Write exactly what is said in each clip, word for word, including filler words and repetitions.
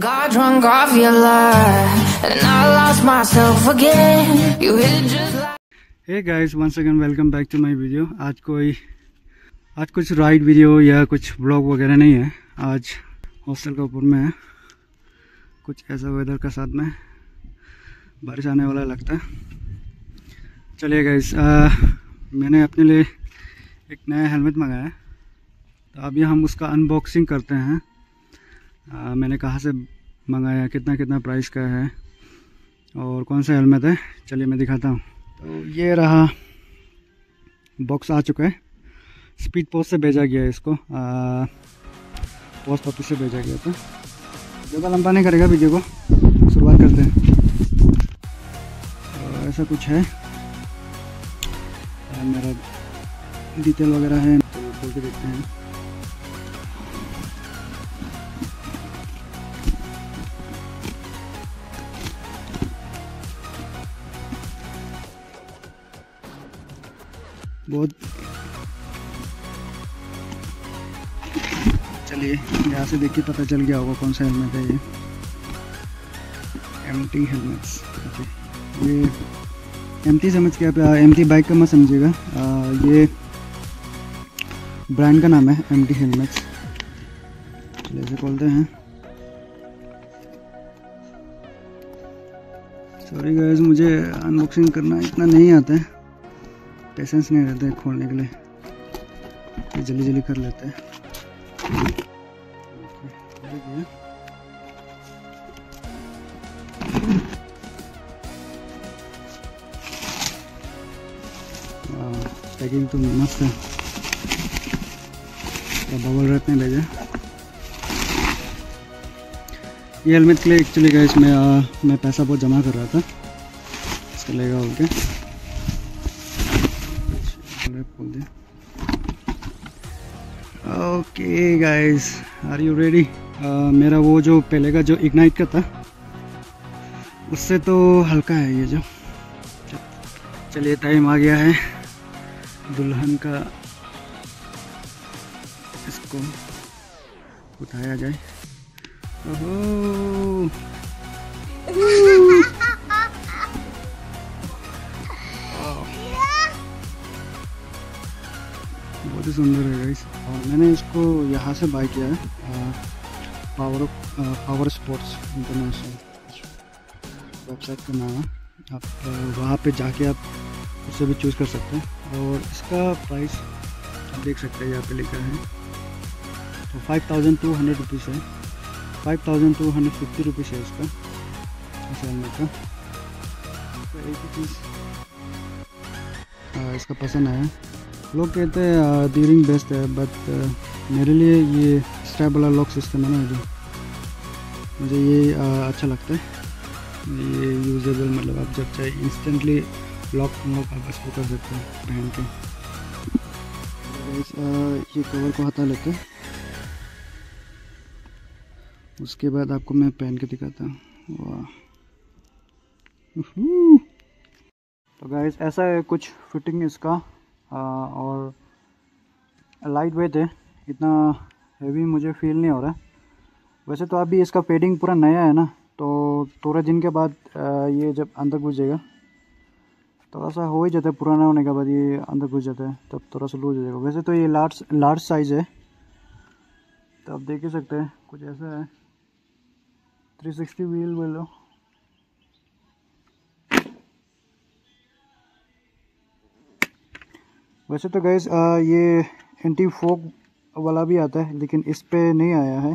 God drunk off your life, and I lost myself again. You hit just like... Hey guys, once again welcome back to my video. आज कोई आज कुछ ride video या कुछ blog वगैरह नहीं है. आज हॉस्टल के ऊपर में है. कुछ ऐसा वेदर के साथ में बारिश आने वाला लगता है. चलिए गाइज, मैंने अपने लिए एक नया हेलमेट मंगाया है, तो अभी हम उसका अनबॉक्सिंग करते हैं. आ, मैंने कहाँ से मंगाया, कितना कितना प्राइस का है और कौन सा हेलमेट है, चलिए मैं दिखाता हूँ. तो ये रहा बॉक्स, आ चुका है. स्पीड पोस्ट से भेजा गया है इसको, आ, पोस्ट ऑफिस से भेजा गया. तो ज़्यादा लंबा नहीं करेगा वीडियो को, शुरुआत करते हैं. ऐसा कुछ है, आ, मेरा डिटेल वगैरह है, तो खोल के देखते हैं. बहुत चलिए, यहाँ से देखिए पता चल गया होगा कौन सा हेलमेट है. ये एम टी हेलमेट्स, ये एम टी समझ के आप एम टी बाइक का मत समझिएगा, ये ब्रांड का नाम है एम टी हेलमेट्स. चलिए इसे खोलते हैं. सॉरी गाइस, मुझे अनबॉक्सिंग करना इतना नहीं आता है, पेशेंस नहीं रहता है खोलने के लिए, तो जल्दी जल्दी कर लेते हैं. पैकिंग तो मस्त है, तो बबल रैप में भेजा ये हेलमेट के लिए. एक्चुअली गाइस, मैं मैं पैसा बहुत जमा कर रहा था इसके लिए. Okay, okay guys, are you ready? मेरा वो जो पहले का जो इग्नाइट का था उससे तो हल्का है ये. जो चलिए टाइम आ गया है दुल्हन का, इसको उठाया जाए. ओहो बहुत ही सुंदर है गाइस. और मैंने इसको यहाँ से बाय किया है, power power sports international website का नाम है. आप वहाँ पे जाके आप उसे भी चूज़ कर सकते हैं. और इसका प्राइस आप देख सकते हैं, यहाँ पे लिखा है तो five thousand two hundred rupees है, five thousand two hundred fifty rupees है इसका हेलमेट का. एक ही चीज़ इसका पसंद आया, लोग कहते हैं डी रिंग बेस्ट है, बट मेरे लिए ये स्ट्रैप वाला लॉक सिस्टम है ना, जो मुझे ये आ, अच्छा लगता है. ये यूजेबल, मतलब आप जब चाहे इंस्टेंटली लॉक लॉक आप इसको कर सकते हैं पहन के. ये कवर को हटा लेते हैं, उसके बाद आपको मैं पहन के दिखाता हूँ. वाह, तो गाइस ऐसा है कुछ फिटिंग इसका. आ, और लाइट वेट है, इतना हैवी मुझे फील नहीं हो रहा है. वैसे तो अभी इसका पेडिंग पूरा नया है ना, तो थोड़े दिन के बाद ये जब अंदर घुस जाएगा, थोड़ा सा हो ही जाता है पुराना होने के बाद, ये अंदर घुस जाता है तब थोड़ा सा लूज हो जाएगा. वैसे तो ये लार्ज लार्ज साइज़ है, तो आप देख ही सकते हैं कुछ ऐसा है. थ्री सिक्सटी व्हील बोलो, वैसे तो गाइस ये एंटी फोग वाला भी आता है, लेकिन इस पे नहीं आया है.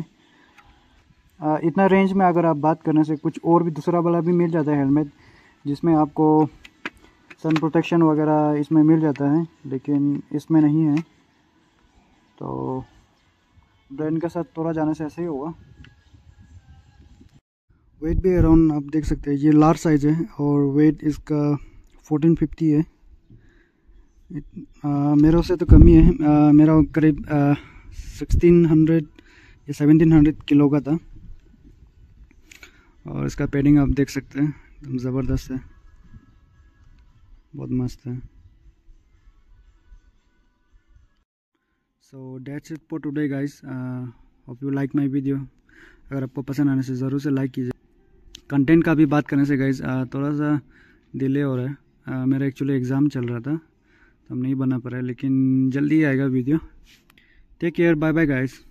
आ, इतना रेंज में अगर आप बात करने से कुछ और भी दूसरा वाला भी मिल जाता है हेलमेट, जिसमें आपको सन प्रोटेक्शन वगैरह इसमें मिल जाता है, लेकिन इसमें नहीं है. तो ब्रांड के साथ थोड़ा जाने से ऐसे ही होगा. वेट भी अराउंड आप देख सकते हैं, ये लार्ज साइज है और वेट इसका फोर्टीन फिफ्टी है. आ, मेरे से तो कमी है, आ, मेरा करीब सिक्सटीन हंड्रेड या सेवनटीन हंड्रेड किलो का था. और इसका पैडिंग आप देख सकते हैं, एकदम ज़बरदस्त है, बहुत मस्त है. So that's it for today guys, hope you like my video. अगर आपको पसंद आने से ज़रूर से लाइक कीजिए। कंटेंट का भी बात करने से गाइज थोड़ा सा डिले हो रहा है, आ, मेरा एक्चुअली एग्ज़ाम चल रहा था तो हम नहीं बना पा रहा है, लेकिन जल्दी आएगा video. Take care, bye bye guys.